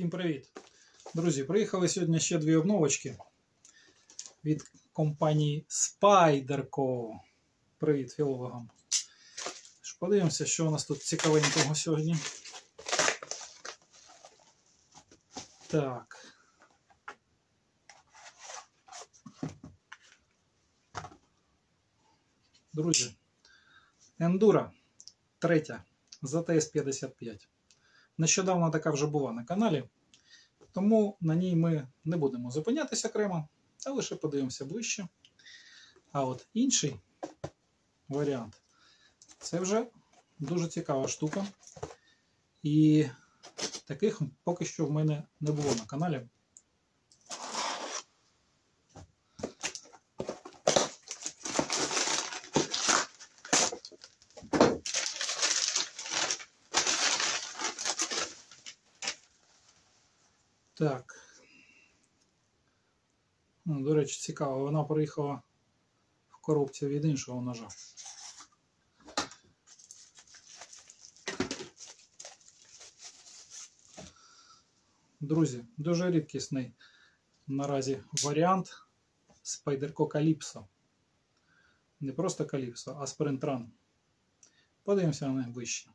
Всім привіт! Друзі, приїхали сьогодні ще дві обновочки від компанії Spyderco. Привіт філологам! Подивимося, що у нас тут цікавенького сьогодні. Так. Друзі, Эндура 3 з ATS-55. Нещодавно така вже була на каналі, тому на ній ми не будемо зупинятися окремо, а лише подивимося ближче. А от інший варіант, це вже дуже цікава штука. І таких поки що в мене не було на каналі. Так, ну, до речі, цікаво, вона приїхала в коробці від іншого ножа. Друзі, дуже рідкісний наразі варіант Spyderco Calypso. Не просто Calypso, а Sprint Run. Подивимося на них ближче.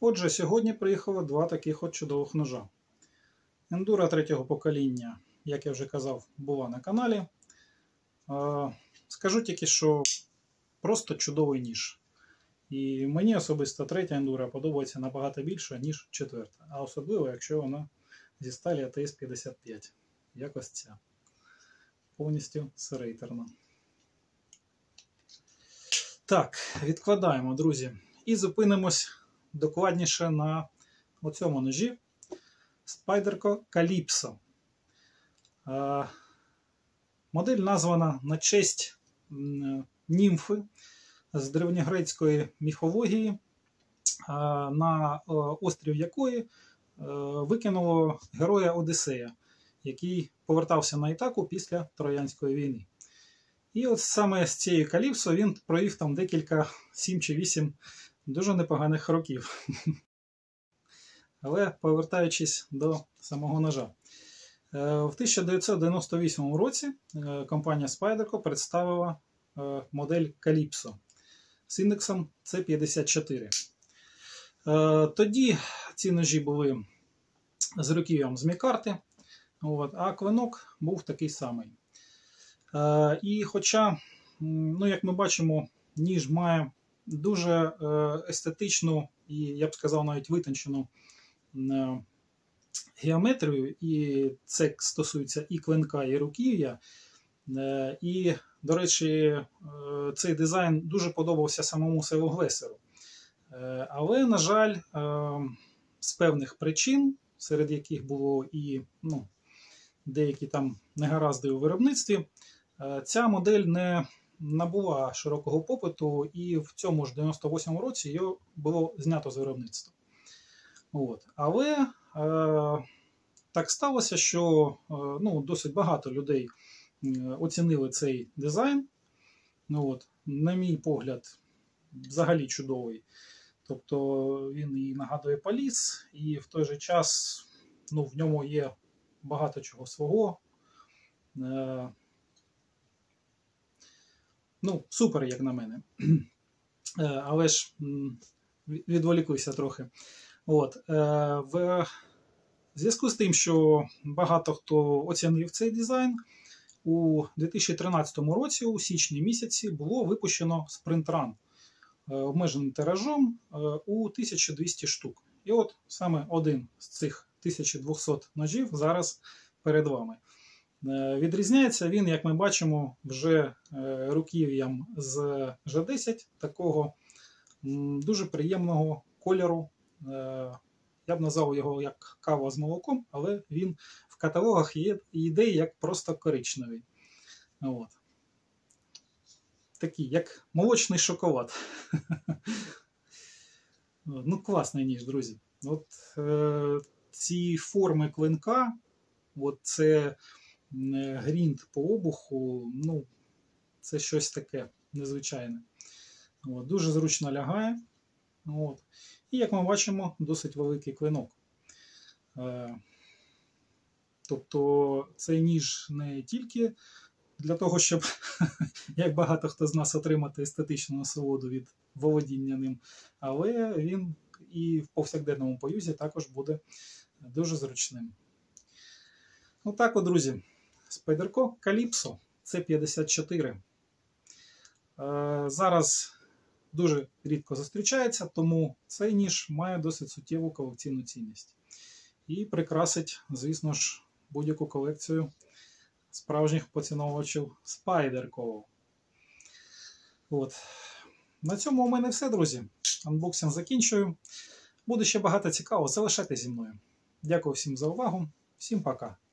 Отже, сьогодні приїхало два таких от чудових ножа. Ендура третього покоління, як я вже казав, була на каналі. Скажу тільки, що просто чудовий ніж. І мені особисто третя Ендура подобається набагато більше, ніж четверта. А особливо, якщо вона зі сталі ATS-55. Якось ця. Повністю серейтерна. Так, відкладаємо, друзі. І зупинимось докладніше на оцьому ножі Spyderco Calypso. Модель названа на честь німфи з древньогрецької міфології, на острів якої викинуло героя Одиссея, який повертався на Ітаку після Троянської війни. І от саме з цією Calypso він провів там декілька, 7 чи 8 дуже непоганих років. Але повертаючись до самого ножа. В 1998 році компанія Spyderco представила модель Calypso з індексом C54. Тоді ці ножі були з руків'ям з мікарти, а клинок був такий самий. І хоча, ну, як ми бачимо, ніж має дуже естетичну і, я б сказав, навіть витончену геометрію, і це стосується і клинка, і руків'я. І, до речі, цей дизайн дуже подобався самому Севу Глесеру. Але, на жаль, з певних причин, серед яких було і деякі там негаразди у виробництві, ця модель не набула широкого попиту, і в цьому ж 98-му році її було знято з виробництва. От. Але так сталося, що досить багато людей оцінили цей дизайн. От. На мій погляд, взагалі чудовий. Тобто він і нагадує Поліс, і в той же час в ньому є багато чого свого. Супер, як на мене. Але ж відволіклися трохи. От. В зв'язку з тим, що багато хто оцінив цей дизайн, у 2013 році, у січні місяці, було випущено Sprint Run обмеженим тиражом у 1200 штук. І от саме один з цих 1200 ножів зараз перед вами. Відрізняється він, як ми бачимо, вже руків'ям з G10, такого дуже приємного кольору. Я б назвав його як кава з молоком, але він в каталогах йде як просто коричневий. От. Такий, як молочний шоколад. Класний ніж, друзі. От, ці форми клинка, це грінт по обуху, це щось таке незвичайне. От, дуже зручно лягає. От. І, як ми бачимо, досить великий клинок. Тобто цей ніж не тільки для того, щоб, як багато хто з нас, отримати естетичну насолоду від володіння ним, але він і в повсякденному поюзі також буде дуже зручним. Отак от, друзі, Spyderco Calypso C54. Зараз дуже рідко зустрічається, тому цей ніж має досить суттєву колекційну цінність. І прикрасить, звісно ж, будь-яку колекцію справжніх поціновувачів Spyderco. От. На цьому у мене все, друзі. Анбоксинг закінчую. Буде ще багато цікавого, залишайтеся зі мною. Дякую всім за увагу. Всім пока.